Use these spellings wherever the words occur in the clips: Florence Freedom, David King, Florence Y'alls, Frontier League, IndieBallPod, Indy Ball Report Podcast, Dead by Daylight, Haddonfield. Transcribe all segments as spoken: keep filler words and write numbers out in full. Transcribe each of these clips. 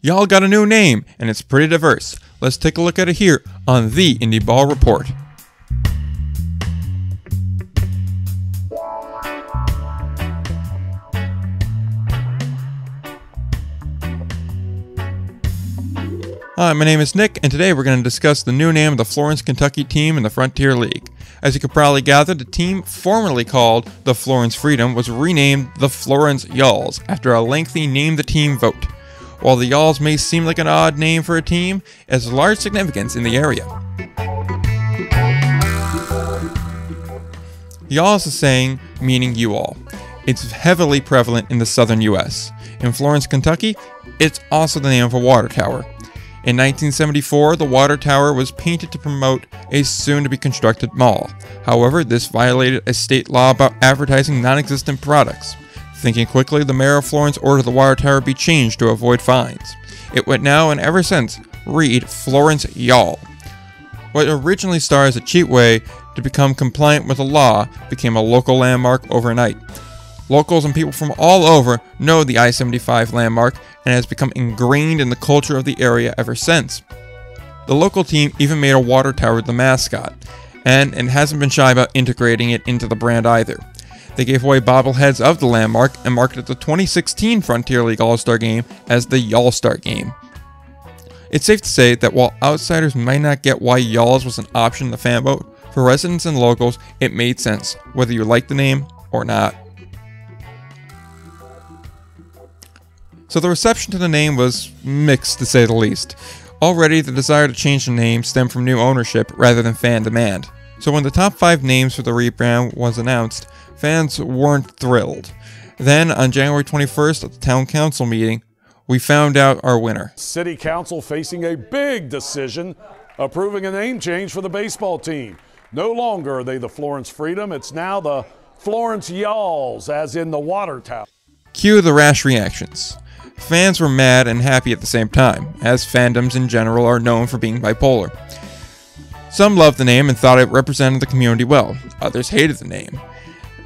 Y'all got a new name, and it's pretty diverse. Let's take a look at it here on the Indy Ball Report. Hi, my name is Nick, and today we're going to discuss the new name of the Florence, Kentucky team in the Frontier League. As you can probably gather, the team formerly called the Florence Freedom was renamed the Florence Y'alls after a lengthy name the team vote. While the Y'alls may seem like an odd name for a team, it has large significance in the area. Y'alls is a saying meaning you all. It's heavily prevalent in the southern U S. In Florence, Kentucky, it's also the name of a water tower. In nineteen seventy-four, the water tower was painted to promote a soon-to-be-constructed mall. However, this violated a state law about advertising non-existent products. Thinking quickly, the mayor of Florence ordered the water tower be changed to avoid fines. It would now, and ever since, read Florence Y'all. What originally started as a cheap way to become compliant with the law became a local landmark overnight. Locals and people from all over know the I seventy-five landmark and has become ingrained in the culture of the area ever since. The local team even made a water tower the mascot, and it hasn't been shy about integrating it into the brand either. They gave away bobbleheads of the landmark and marketed the twenty sixteen Frontier League All-Star Game as the Y'all-Star Game. It's safe to say that while outsiders might not get why Y'alls was an option in the fan vote, for residents and locals it made sense, whether you like the name or not. So the reception to the name was mixed, to say the least. Already, the desire to change the name stemmed from new ownership rather than fan demand. So when the top five names for the rebrand was announced, fans weren't thrilled. Then, on January twenty-first at the town council meeting, we found out our winner. City Council facing a big decision, approving a name change for the baseball team. No longer are they the Florence Freedom, it's now the Florence Y'alls, as in the water tower. Cue the rash reactions. Fans were mad and happy at the same time, as fandoms in general are known for being bipolar. Some loved the name and thought it represented the community well. Others hated the name.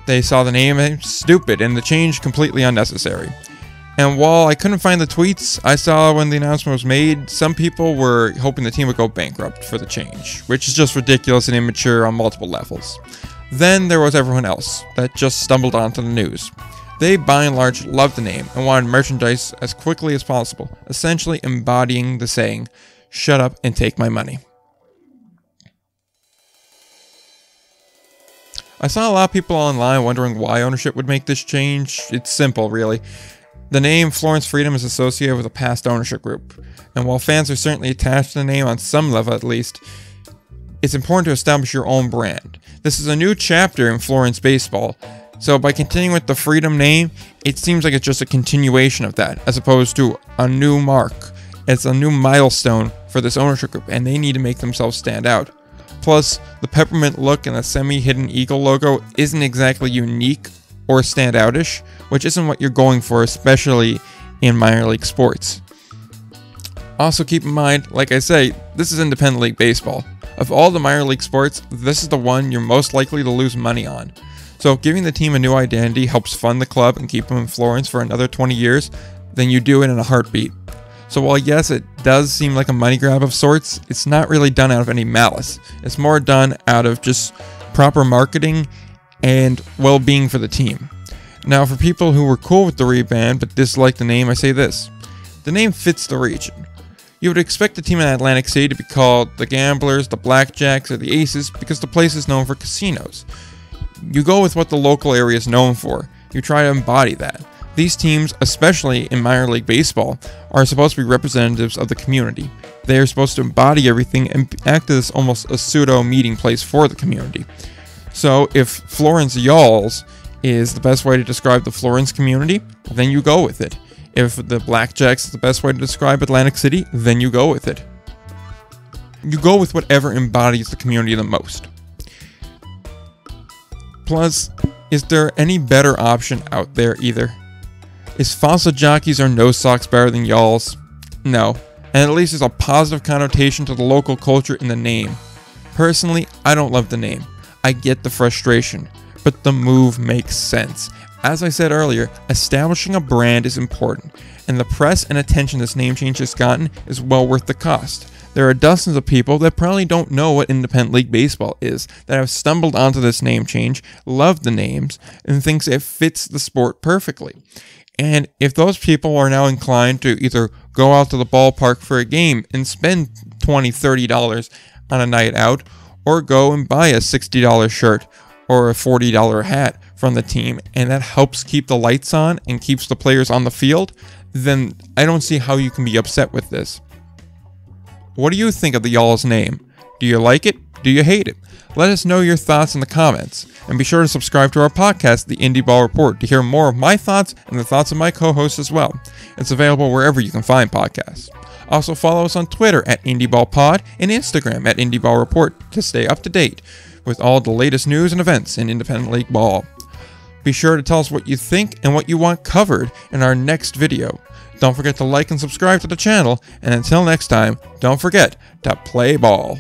They saw the name as stupid and the change completely unnecessary. And while I couldn't find the tweets I saw when the announcement was made, some people were hoping the team would go bankrupt for the change, which is just ridiculous and immature on multiple levels. Then there was everyone else that just stumbled onto the news. They, by and large, loved the name and wanted merchandise as quickly as possible, essentially embodying the saying, "Shut up and take my money." I saw a lot of people online wondering why ownership would make this change. It's simple, really. The name Florence Freedom is associated with a past ownership group, and while fans are certainly attached to the name on some level at least, it's important to establish your own brand. This is a new chapter in Florence baseball, so by continuing with the Freedom name, it seems like it's just a continuation of that, as opposed to a new mark. It's a new milestone for this ownership group, and they need to make themselves stand out. Plus, the peppermint look and the semi-hidden eagle logo isn't exactly unique or standoutish, which isn't what you're going for, especially in minor league sports. Also keep in mind, like I say, this is independent league baseball. Of all the minor league sports, this is the one you're most likely to lose money on. So giving the team a new identity helps fund the club and keep them in Florence for another twenty years than you do it in a heartbeat. So while yes, it does seem like a money grab of sorts, it's not really done out of any malice. It's more done out of just proper marketing and well-being for the team. Now for people who were cool with the rebrand but disliked the name, I say this. The name fits the region. You would expect the team in Atlantic City to be called the Gamblers, the Blackjacks, or the Aces because the place is known for casinos. You go with what the local area is known for. You try to embody that. These teams, especially in minor league baseball, are supposed to be representatives of the community. They are supposed to embody everything and act as almost a pseudo meeting place for the community. So if Florence Y'alls is the best way to describe the Florence community, then you go with it. If the Blackjacks is the best way to describe Atlantic City, then you go with it. You go with whatever embodies the community the most. Plus, is there any better option out there either? Is Fossil Jockeys or No Socks better than Y'alls? No, and at least there's a positive connotation to the local culture in the name. Personally, I don't love the name. I get the frustration, but the move makes sense. As I said earlier, establishing a brand is important, and the press and attention this name change has gotten is well worth the cost. There are dozens of people that probably don't know what independent league baseball is, that have stumbled onto this name change, love the names, and thinks it fits the sport perfectly. And if those people are now inclined to either go out to the ballpark for a game and spend twenty dollars, thirty dollars on a night out, or go and buy a sixty dollars shirt or a forty dollars hat from the team, and that helps keep the lights on and keeps the players on the field, then I don't see how you can be upset with this. What do you think of the Y'alls name? Do you like it? Do you hate it? Let us know your thoughts in the comments, and be sure to subscribe to our podcast, The Indy Ball Report, to hear more of my thoughts and the thoughts of my co-hosts as well. It's available wherever you can find podcasts. Also follow us on Twitter at IndieBallPod and Instagram at IndieBallReport to stay up to date with all the latest news and events in independent league ball. Be sure to tell us what you think and what you want covered in our next video. Don't forget to like and subscribe to the channel, and until next time, don't forget to play ball.